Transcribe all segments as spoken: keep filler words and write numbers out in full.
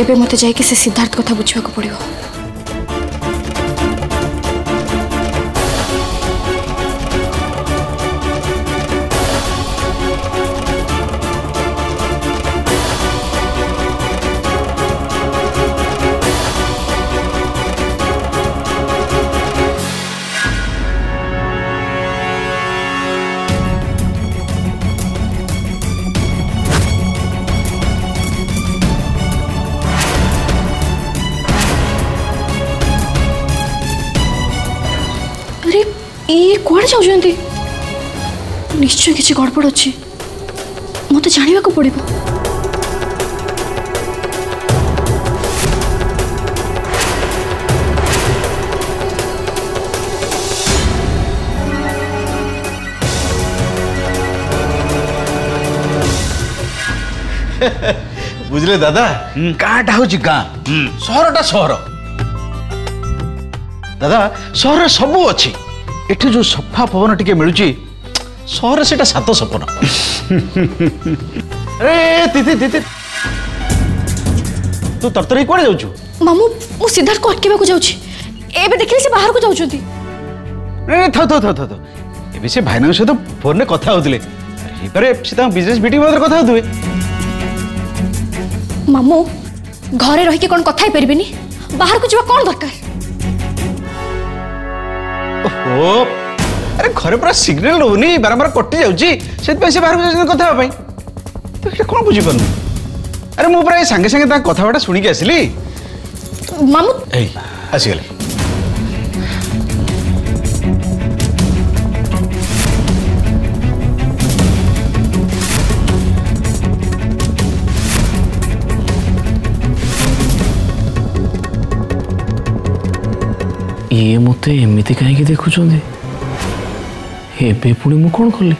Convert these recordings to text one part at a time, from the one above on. एबे मते जाके से सिद्धार्थ कथा बुझा को पड़ो। ये कौन चाहते निश्चय किसी गड़बड़ अच्छी मत जाना को पड़ो। बुझले दादा गाँटा हूँ गाँ सहरटा सहर दादा सहर सबू अच्छी एठी जो सफा पवन टिके मिलुची सहर सेटा सात सपन। अरे तिति तिति तू तरतरी कोन जाउछु मामू मु सिद्धार्थ को अटकेबा को जाउची एबे देखिले से बाहर को जाउछोती। अरे थो थो थो थो एबे से भाईना से तो फोन ने कथा होतले अरे से त बिजनेस मीटिंग में कथा होतवे मामू घरे रहि के कोन कथा ही परबेनी बाहर को जवा कोन दरकार। ओहो अरे घर पूरा सिग्नल रोनी बारंबार कटि जाउची से पैसे बाहर को कथा पाई तो ये कोन बुझी पनु। अरे मु पूरा संगे संगे ता कथा बडा सुनी के आसली मामू ए आसी गेले। ये मत एमती कहीं देखुं एवं पुणी मु कौन कली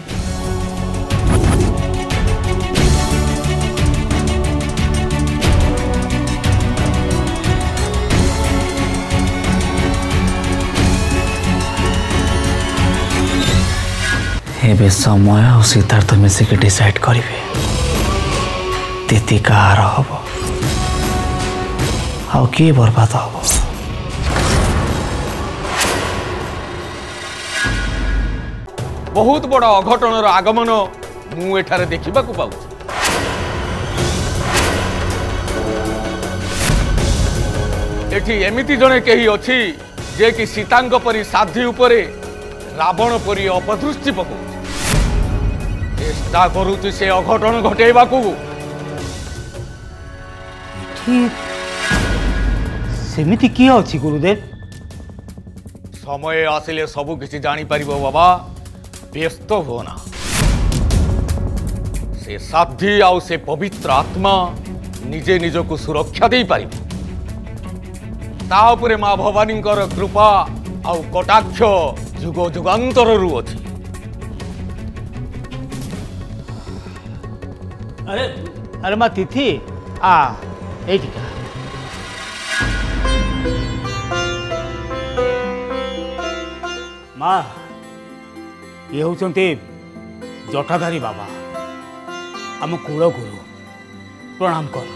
समय और सिद्धार्थ मिसिक डिसाइड करेंगे तिथि कहार हम आ किए बर्बाद हम। बहुत बड़ा अघटन आगमन मुझे देखा पाऊँ एटी एमती जड़े कहीं अच्छी जे कि सीतांग परी साधी उपरे रावण परी अपदृष्टि पकाऊ चेष्टा करूची से अघटन घटेबा सेमिति किए अच्छी गुरुदेव समय आसिले सबु किछि जानी परिबो बाबा व्यस्त होना से साधी आउ से पवित्र आत्मा निजे निज को सुरक्षा दे पार तापुरे माँ भवानी कृपा आउ कटाक्ष जुग जुगांतर रु अच्छी। अरे अरे माँ तिथि आ एठिका माँ ये होचंते जटाधारी बाबा आम कुल गुरु प्रणाम कर।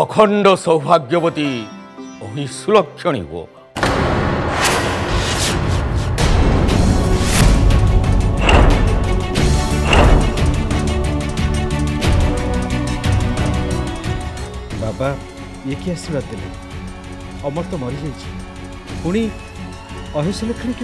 अखंड सौभाग्यवती अहि सुलक्षणी हो बाबा ये कि आशीर्वाद देले अमर तो मरी जाइए पुणी अहिसलक्षणी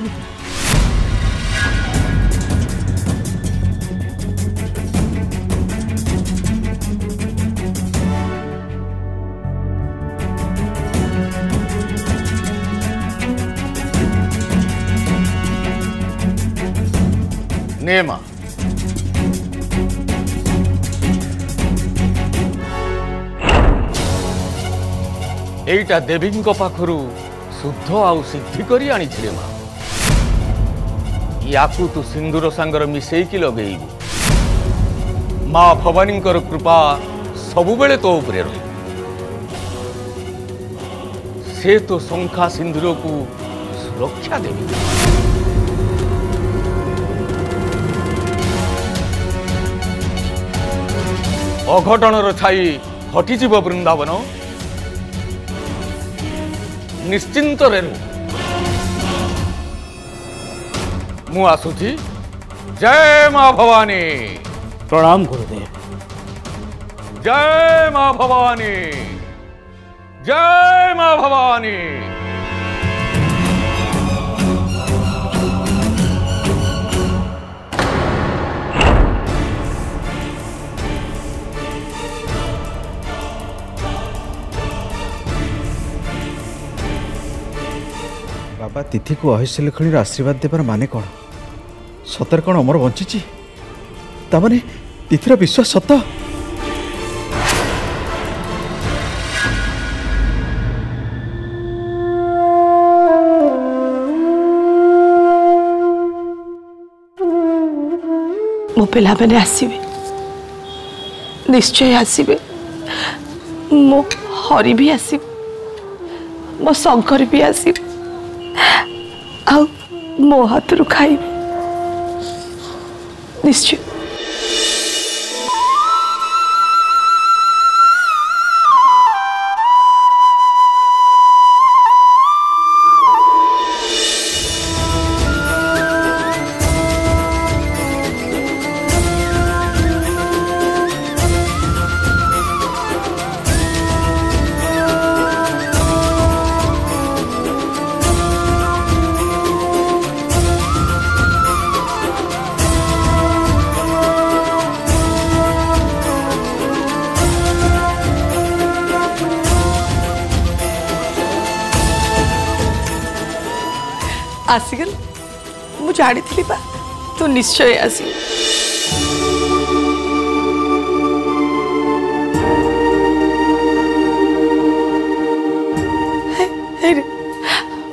के नेमा एटा देवी पाखरु शुद्ध आउ सिद्धि करी आनी माँ या तू सिंदूर सांगर मिसेकी लगेबू माँ भवानी कृपा सबुबले तो उपरे रही से तो शंखा सिंदूर को सुरक्षा देवी अघटनर छाई हटिजीव वृंदावन निश्चिंत रेणु मु आसुची। जय मां भवानी। प्रणाम गुरुदेव। जय मां भवानी। जय मां भवानी। बाबा तिथि को अहिश्यलखणी आशीर्वाद देवार माने कौन? सतर कौन अमर बंची ताने तिथिर विश्वास सत? मो पे मैंने आसवे निश्चय आसवे। मो हरि भी आसवे, मो शंकर भी आसवे, मो हाथ रु खाई निश्चय। आसिगल मु जाड़ी थी बा तो निश्चय आसी।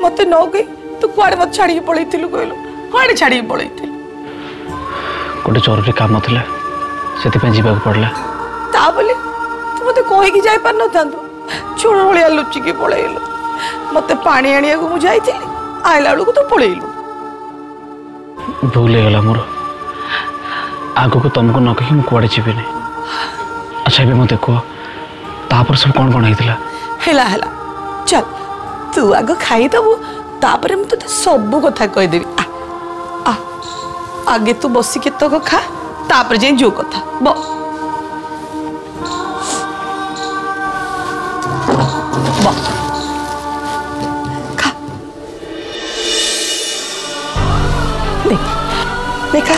मत न गई तू कड़े मत छाड़ी पलू कहल कड़े छाड़ी पलू गोटे जरूरी कम था से पड़ा ता बोले तू मत कहीकि जाई पार न था छोड़ भाया लुचिकी पलैल मत पानी आने को मुझे आइला बेलू तो पलैलु भूल गला मोर आग को तुमको न कही कड़े जीवन। अच्छा ये मत कह तापर सब कौन कौन होता है? चल तू आग खाईदेबू तापर मु ते सब कथा कहीदेवी। आगे तू बसिक तक खा तापर जाए जो कथा ब देखा।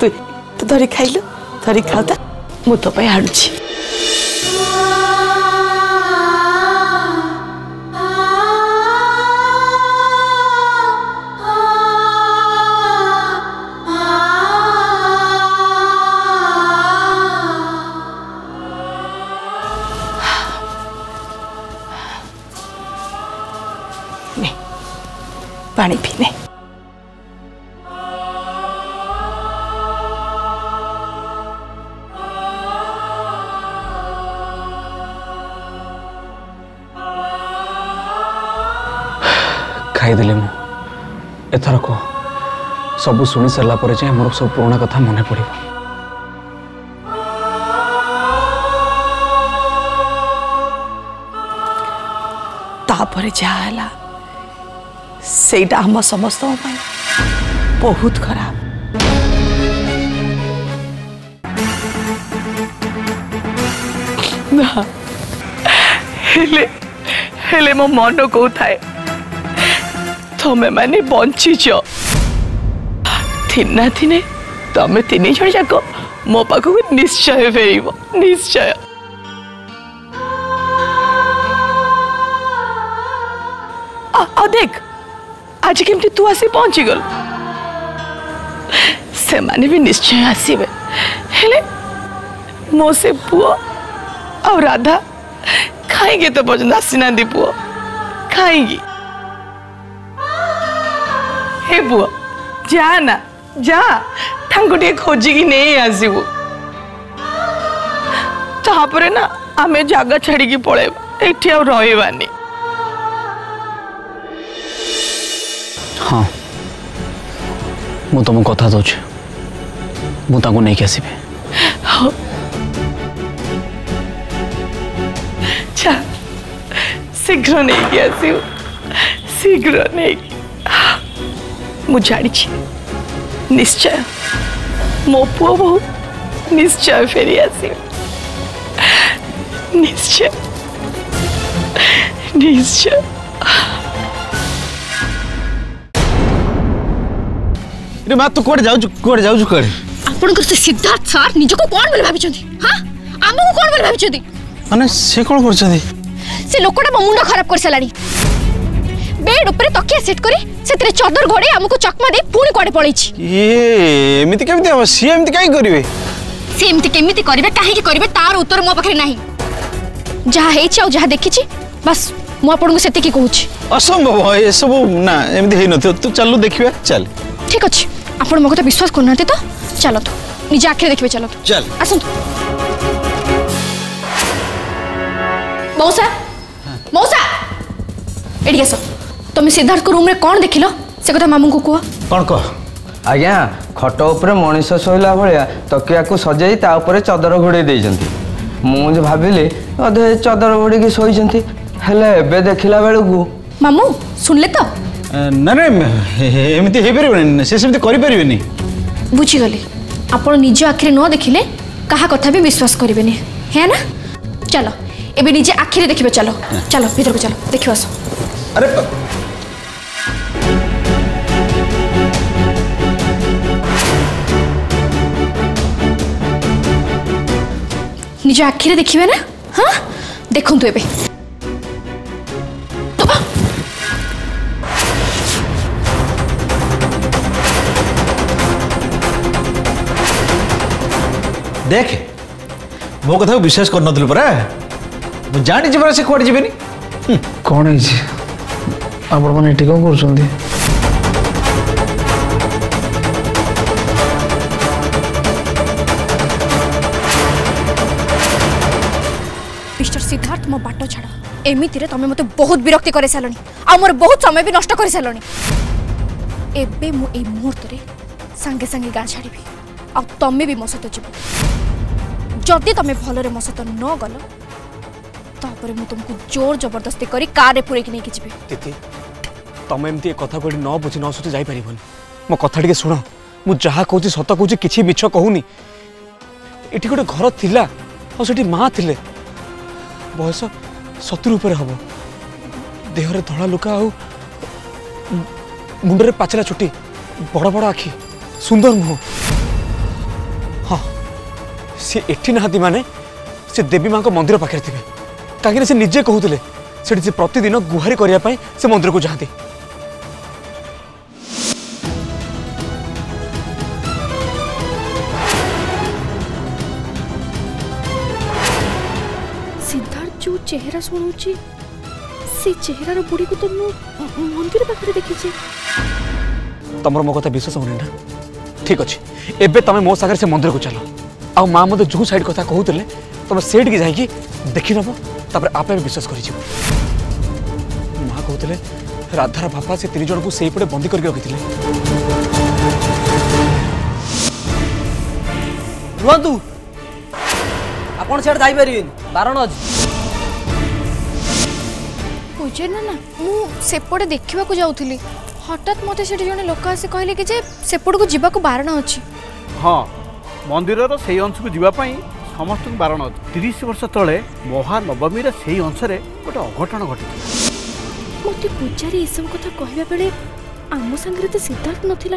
तू तू धरी खाइल थरी खाता मु तो हाणुची। पानी पीने खाईदे एथरक सब शुणी सारापर जाए मोर सब पुराणा कथा मन पड़। तापर जहा सेटा हम समस्त बहुत खराब। ना हेले हेले मो मन को थाए तमे माने बंचीच थिना थिने तमे तीन जन जाक मो पाखु निश्चय फेरब निश्चय। आ, आ देख आज केमती तू आसी पहुंची गल से माने भी निश्चय आसीबे। हेले मो से पुआ और राधा खाएंगे तो बोझ नासिना दी बुआ खाएंगी। हे बुआ जा ना जा ठाकुर खोजी की नहीं आसबू तापरे ना आमे जगह छाड़ी पलैबा एठी आ रहिबानी। हाँ मु तुम कथा दौच मुझे नहीं आसबी। हाँ शीघ्र नहीं आसू शीघ्र नहीं मुझे निश्चय मो पुओ बो निश्चय फेरी आसू निश्चय निश्चय। मा तू कौन जाऊ कौन जाऊ कौन आपण को से सिद्धार्थ सर निज को कौन बोले भाबी चंदी। हां हम को कौन बोले भाबी चंदी माने से कौन कर चंदी से लोकटा मुंड खराब कर सलानी बेड ऊपर तकिया सेट करी सेतरे चदर घोड़े हम को चकमा दे पूरी कोडे पळई छी। ए एमिति केमिति हो सी एमिति काई करबे से एमिति केमिति करबे काहे की करबे तार उत्तर मो पखरे नाही जहा हेई छौ जहा देखि छी बस मो आपण को सेते की कहू छी असंभव ए सब ना एमिति हेई नथि तू चलू देखिबे चल ठीक अछि आपण मो को विश्वास करना ते तो चलो तो निज आखिर देखिबे चलो चल आसु मौसा मौसा एडी आसो तुम सिद्धार्थ को रूम रे कोन देखिलो से कथा मामू को को कोन को आज्ञा खट ऊपर मनीष सोइला भलिया तकिया को सजाई ता ऊपर चदर घोड़े दे जंती मु जे भाबिले अधे चदर घोड़े की सोई जंती हेले एबे देखिला बेलु को मामू सुनले तो ना ना एमिति हे परबे से सेमिति करि परबे नी बुझी गली आपण निज आखिरे न देखिले कहा कथा भी विश्वास करबे नी है ना। चलो एबे निजे आखिरे देखिबे चलो चलो भीतर को चलो देखियो आसो। अरे निजे आखिरे देखिबे ना। हां देखंतु एबे देख मो कथा विश्वास कर नथलु परा मु जानि जेबरा से कोड जेबेनी कोन है जे आपण माने टिको करछोंदी मिस्टर सिद्धार्थ मो बाटो छाड़ एमिति रे तमे मते बहुत विरक्ति करे सालनी आ मोर बहुत समय भी नष्ट करे सालनी एबे मु ए मुहूर्त रे संगे संगे गा छाड़ीबी आ तमे भी मो सते जेबो जदि तमे भल रे मो सते न गलो तापर मु तुमको जोर जबरदस्ती करी कार रे पुरे कि नै किछबे तिति तमे एमती ए कथा कोडी न बुझी न सोचि जाई परिबोनी मो कथा टिके सुनो मु जहा कहूची सत कहूची किछि बिछ कहूनी इठी गोटे घर थिला आ सेठी मां थिले बयस सत्तर ऊपर हबो देह रे धळा लुका आ मुंड रे पाचला छुटी बड़ बड़ आखी सुंदर मुह। हां से एठी नादी माने से देवी मां को मंदिर पाखरे थिबे काकी से निजे कहूले से प्रतिदिन गुहारी करने से मंदिर को जाती सिद्धार्थ जो चेहरा शुणुची से चेहरार बुढ़ी को तो मंदिर पाखे देखी तुम मो कथा विश्वास होना ठीक अच्छे एबे तमें मो सागर से मंदिर को चलो आ माँ मत जो साइड कथा कहते तुम सेठ की देखीनब तापर आपे विश्वास करी जीव मां कहते राधार बापा से तीन जन को सहीपटे बंदी करके रखी रुहतु आपण सेठ जाई परिबिन बारण अछि बुझे ना ना मु सेपटे देखिबा को जाउथली हठात मते सेठ जने लोक आसी कहले कि जे सेपट को जीवा को बारण अछि। हां मंदिर रो सेही अंश को जीवा पई समस्त बारण तीस वर्ष तले महानवमी से अंश गोटे अघटन घटी मत पूजारी एसब कथा कहला बेले आम संगे तो सिद्धार्थ नथिला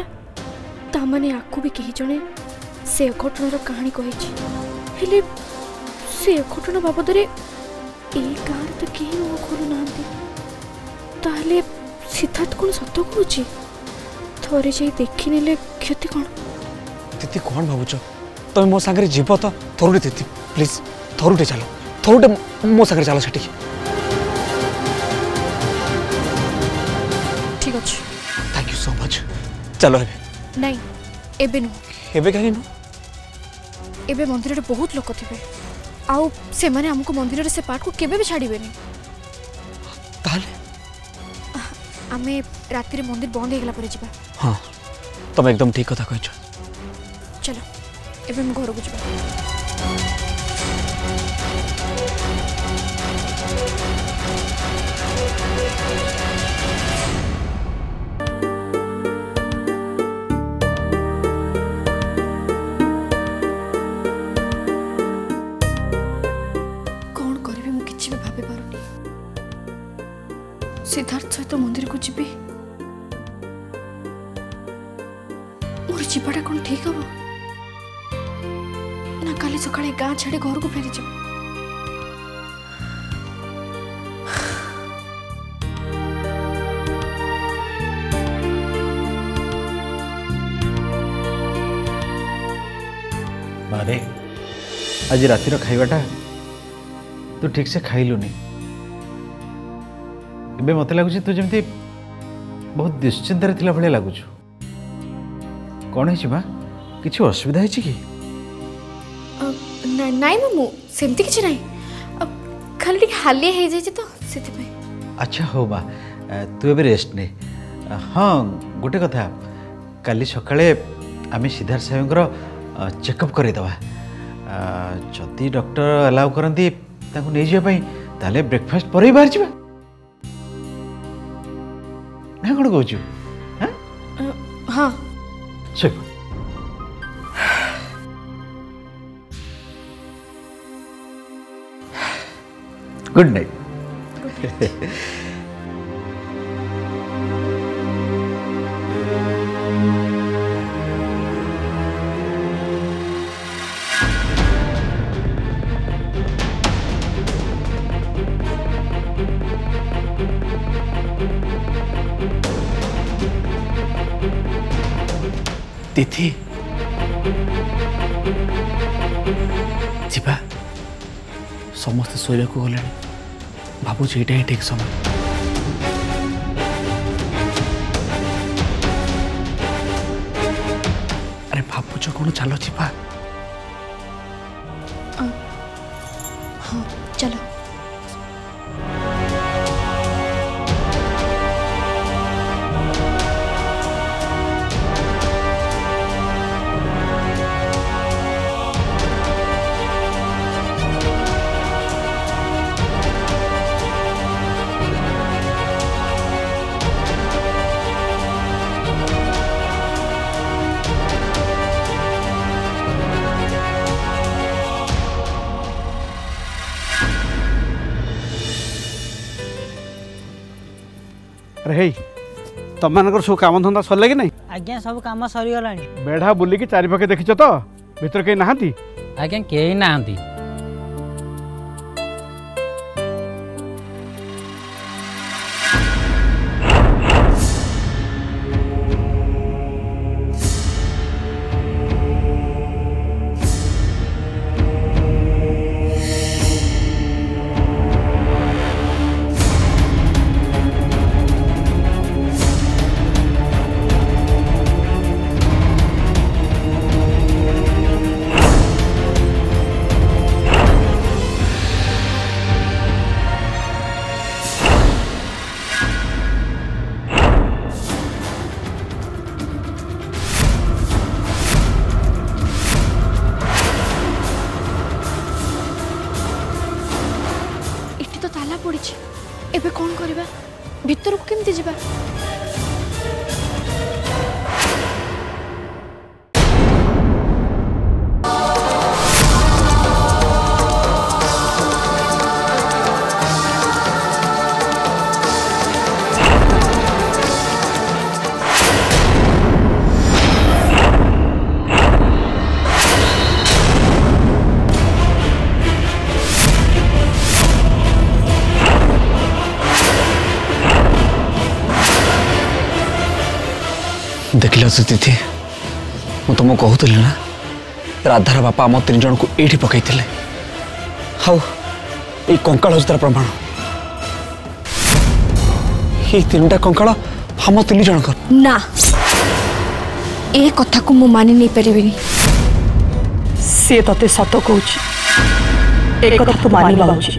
ता माने आकु भी कही जने से अघटनर कहानी कही हेले से अघटन बाबद रे ए गार तो केही न खोलु नांदी ताले सिद्धार्थ कोन सत्य कहूची थोरे जे देखि नेले क्षति कोन तिति कोन भाबुचो तुम तो मो सागर जीव तो थोरुटे तिति प्लीज थोरुटे चलो थोड़े मोसा कर चलो सेठी ठीक अछि थैंक यू सो मच चलो एबे नहीं एबे नु एबे काहे नु एबे मंदिर रे बहुत लोक थिबे आउ से माने हमको मंदिर रे से पाठ को केबे भी छाड़ीबे नहीं ताले हमें रात्रि रे मंदिर बंद हेगला परे जीवा हां तुम एकदम ठीक कथा कहछ चलो एबे हम घर को जीवा सिद्धार्थ सहित तो मंदिर को जीवी मोर जीवाटा कौन ठीक हम ना काली सकाळे गाँ छाड़ी घर को फेरी जा मारे आज रातिर खाइबाटा तू ठीक से खाइलुनी बे मत लगुच तू जमी बहुत दुश्चिंतार भाया लगुच कौन है कि असुविधा है कि नाई मामू सेमती किसी ना खाली हालिया हो जाए तो से अच्छा हो बा तू ए रेस्ट ने हाँ गोटे कथा काली सकाळे आम सिद्धार्थ साहेब चेकअप करदेवा जदि डॉक्टर अलाउ करती नहीं जावाई ब्रेकफास्ट पर ही बाहर जावा ना कौन कौच हाँ सब गुड नाइट तिथि जीवा समस्त शोवा को गले भावुच ये ठीक समय अरे भावुच कौन चलो जीवा हाँ चलो अरे तुम मानकर सब काम धंदा सरला कि नहीं आज्ञा सब काम सरी गलानी बेढ़ा बुली की चारि पाखे देखिछ तो भितर के नाहंती आज्ञा के नाहंती एबे कौन करिबा भितर को केमते जिबा देखिल तिथि मुझे तुमको कहूली ना राधार बापा आम तीन जन को ये पकड़े हाउ ये कंकाल हूँ तार प्रमाण ये तीन टा कंकाल हम तीन जन ना ए कथा को मु मानि नहीं पारिबिनी से तते सत कहूँ एक कथा तो मानिबा उचित।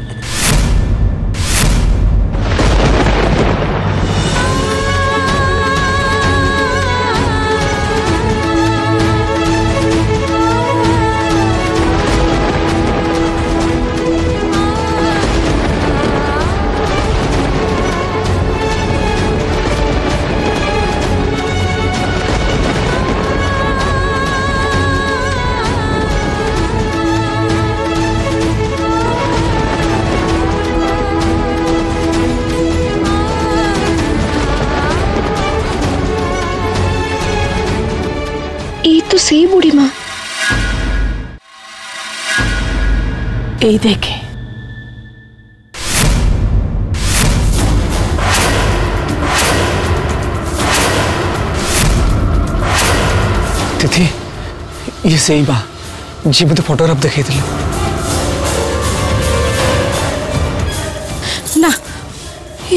तो सही बूढ़ी माँ यही देखे तिथि ये सही माँ जी मत फोटोग्राफ देखे ना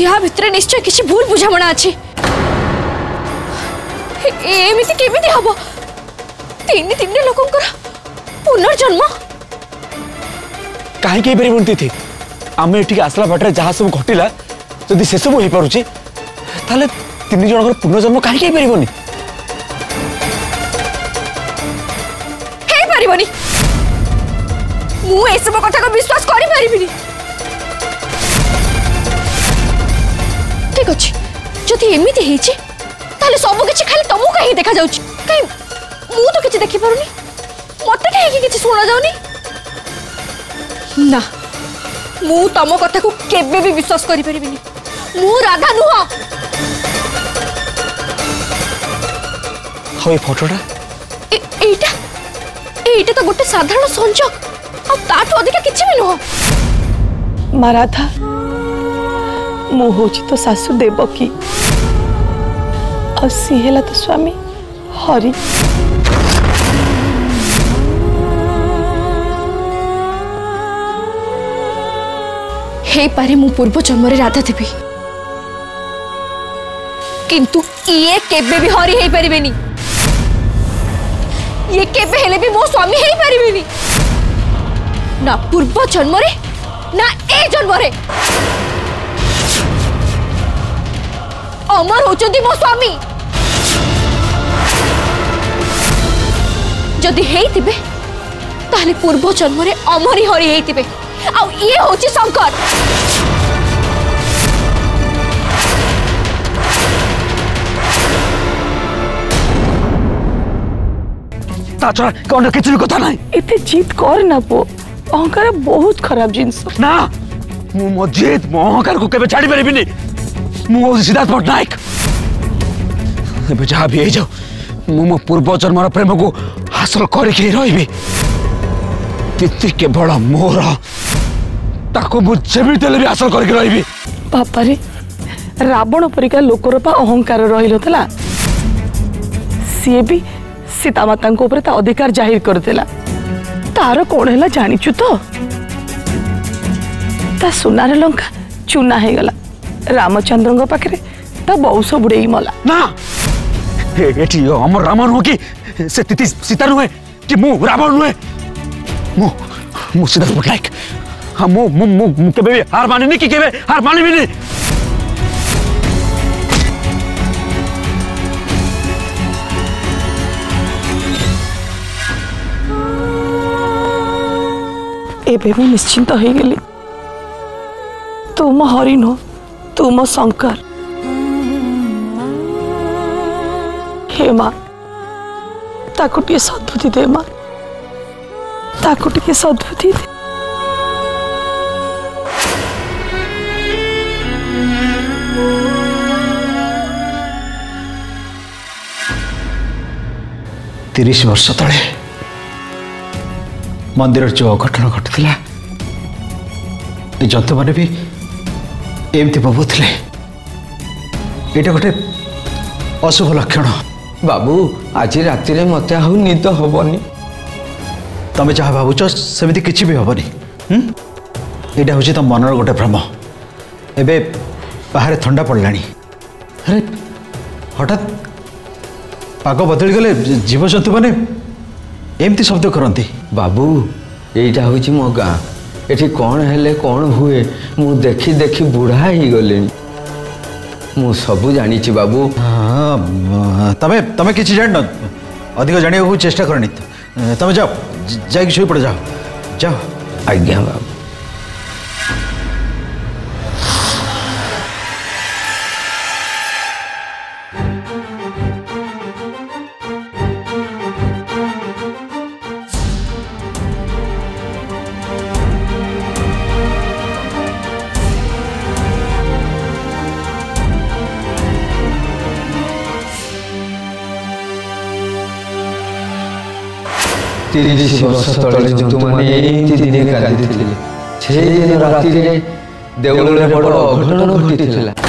या भितर निश्चय किसी भूल बुझाणा अच्छी एमती केमी हम तीन तीन लोक पुनर्जन्म कहीं पार्टी आम ये आसला बाटे जहाँ सब घटला जदि से सब हो पारे तीन जन पुनर्जन्म कहीं पारनी मुसब कथा को विश्वास कर ठीक अच्छे जदि एमती सबकि खाली तुमको कहीं देखा जा तो किसी देखी पार मत कहीं शुणा जा तम कथा को केबे भी विश्वास करी पारी भी नहीं। मु राधा नुह हाँ ये फोटोटा एटा तो गोटे साधारण संजोग अधिका किसी भी नुह। माँ राधा मु हूँ तो सासू देवकी आला तो स्वामी हरि हे पारे मु पूर्व जन्म राधा देवी किंतु ये केबे भी हरी हे पारे बेनी ये केबे हेले भी मो स्वामी हे पारे बेनी ना पूर्व जन्म रे ना ए जन्म रे अमर होचंदी मो स्वामी जदि हेतिबे ताले पूर्व जन्म रे अमर हरी हेतिबे आउ ये होची शंकर ताछा कौन किसी कथा ना इतने जीत कर ना पो अहंकार बहुत खराब जिनस ना मु मो जीत मो अहंकार को केबे छाड़ी परबिनी मु सिद्धार्थ पटनायक एबे जहा भी हे जाओ मु मो पूर्व जन्मर प्रेम को हासिल करके रहिबे तिथि केवल मोर ताको मु जेबी देले भी हासिल करके रहिबे पापा रे रावण परिका लोकर पा अहंकार रहिलथला से भी सीता माता को ऊपर ता अधिकार जाहिर करतेला तार कोण हैला जानिचु तो ता सुनार लंका चूना हे गला रामचंद्रन पाखे ता बौस बुड़े मला ना एठी अमर राम नु कि से तिथि सीता नु कि मु रावण नु मु मु सिद्धार्थ पटनायक हम मु मु मु के बे हार माने नहीं कि के बे हार माने भी नहीं। एबे मु निश्चिंत हो गली तुम हरि नो तुम शंकर हे माँ ताकू टे सद्बुद्धि दे माँ ताकू टे सद्बुद्धि दे तीस वर्ष तले मंदिर जो अघटन घटला जंतु मैंने भी एमती भावुले ये गोटे अशुभ लक्षण बाबू आज राति मत आ निद हबनी तमें जहाँ भावुच सेमती किसी भी हबनी यहाँ हूँ तुम मनर गोटे भ्रम। एबे बाहर ठंडा पड़ला। अरे हठात पाग बदली गले जीवजंतु मैंने एमती शब्द करती। बाबू यहाँ हूँ मो गाँ, ये कौन हेले कौन हुए मु देखी देखी बुढ़ा ही गले। मु सबू जानी बाबू। हाँ तमें तमें कि जान अधिक जाना को चेष्टा करनी। तमें जाओ जाइक शोई पड़ जाओ जाओ। आज्ञा बाबू। तीस वर्ष तले जंतु माने एमती दिने कांदी थिले। छे दिन राति रे देवल रे बड़ अघटन घटिथिला।